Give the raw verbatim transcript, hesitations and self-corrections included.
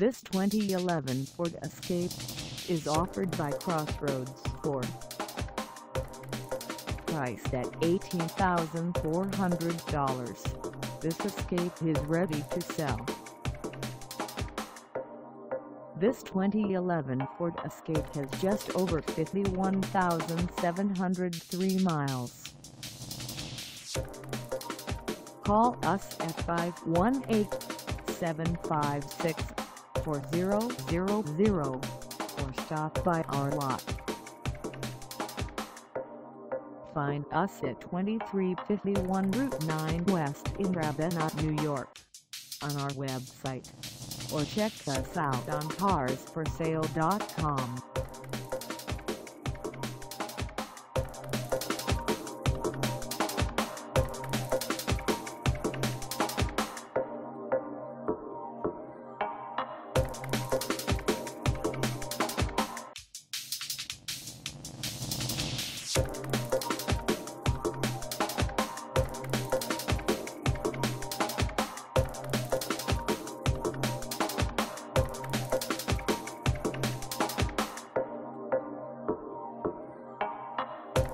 This twenty eleven Ford Escape is offered by Crossroads Ford. Priced at eighteen thousand four hundred dollars, this Escape is ready to sell. This twenty eleven Ford Escape has just over fifty-one thousand seven hundred three miles. Call us at five one eight, seven five six, four thousand or stop by our lot. Find us at twenty-three fifty-one Route nine West in Ravena, New York, on our website, or check us out on cars for sale dot com.